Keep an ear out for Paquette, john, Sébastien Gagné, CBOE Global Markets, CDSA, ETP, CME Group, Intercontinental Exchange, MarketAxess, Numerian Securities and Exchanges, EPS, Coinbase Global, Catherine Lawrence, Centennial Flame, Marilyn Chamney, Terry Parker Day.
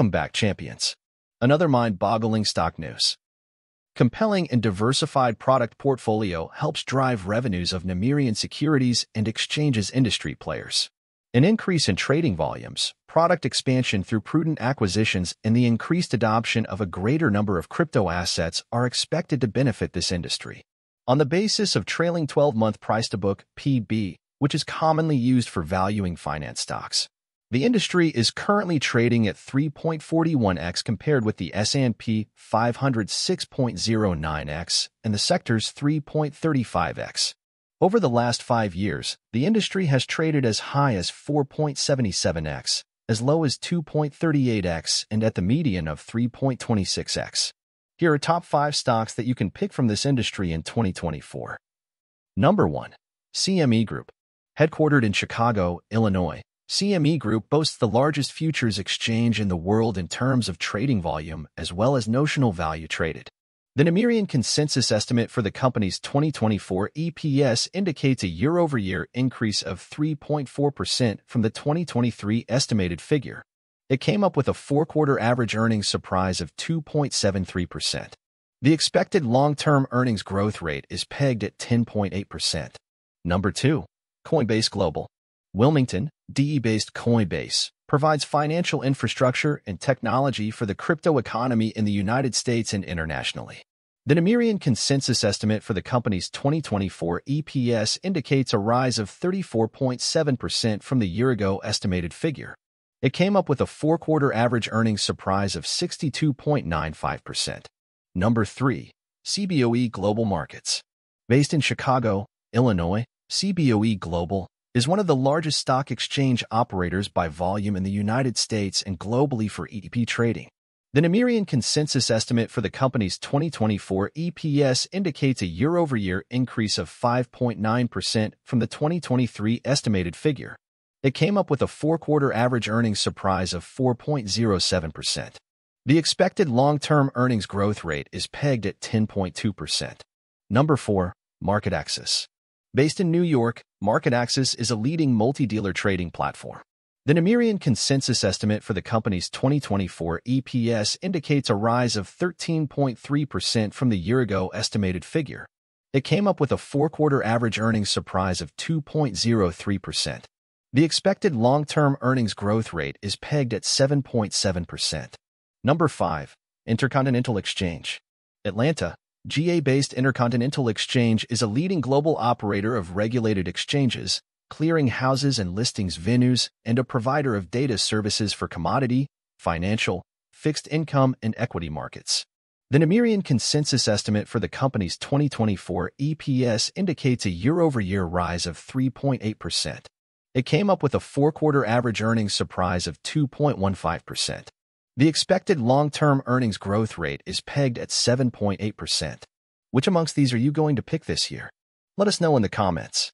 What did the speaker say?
Welcome back, champions. Another mind-boggling stock news. Compelling and diversified product portfolio helps drive revenues of Numerian Securities and Exchanges industry players. An increase in trading volumes, product expansion through prudent acquisitions, and the increased adoption of a greater number of crypto assets are expected to benefit this industry. On the basis of trailing 12-month price-to-book (PB), which is commonly used for valuing finance stocks, the industry is currently trading at 3.41x compared with the S&P 500's 6.09x and the sector's 3.35x. Over the last 5 years, the industry has traded as high as 4.77x, as low as 2.38x, and at the median of 3.26x. Here are top 5 stocks that you can pick from this industry in 2024. Number 1. CME Group. Headquartered in Chicago, Illinois, CME Group boasts the largest futures exchange in the world in terms of trading volume as well as notional value traded. The Numerian consensus estimate for the company's 2024 EPS indicates a year-over-year increase of 3.4% from the 2023 estimated figure. It came up with a 4-quarter average earnings surprise of 2.73%. The expected long-term earnings growth rate is pegged at 10.8%. Number 2. Coinbase Global. Wilmington, DE-based Coinbase provides financial infrastructure and technology for the crypto economy in the United States and internationally. The Numerian consensus estimate for the company's 2024 EPS indicates a rise of 34.7% from the year-ago estimated figure. It came up with a 4-quarter average earnings surprise of 62.95%. Number 3. CBOE Global Markets. Based in Chicago, Illinois, CBOE Global is one of the largest stock exchange operators by volume in the United States and globally for ETP trading. The Numerian consensus estimate for the company's 2024 EPS indicates a year-over-year increase of 5.9% from the 2023 estimated figure. It came up with a 4-quarter average earnings surprise of 4.07%. The expected long-term earnings growth rate is pegged at 10.2%. Number 4. MarketAxess. Based in New York, MarketAxess is a leading multi-dealer trading platform. The Numerian consensus estimate for the company's 2024 EPS indicates a rise of 13.3% from the year-ago estimated figure. It came up with a 4-quarter average earnings surprise of 2.03%. The expected long-term earnings growth rate is pegged at 7.7%. Number 5. Intercontinental Exchange. Atlanta, GA-based Intercontinental Exchange is a leading global operator of regulated exchanges, clearing houses and listings venues, and a provider of data services for commodity, financial, fixed income, and equity markets. The Numerian consensus estimate for the company's 2024 EPS indicates a year-over-year rise of 3.8%. It came up with a 4-quarter average earnings surprise of 2.15%. The expected long-term earnings growth rate is pegged at 7.8%. Which amongst these are you going to pick this year? Let us know in the comments.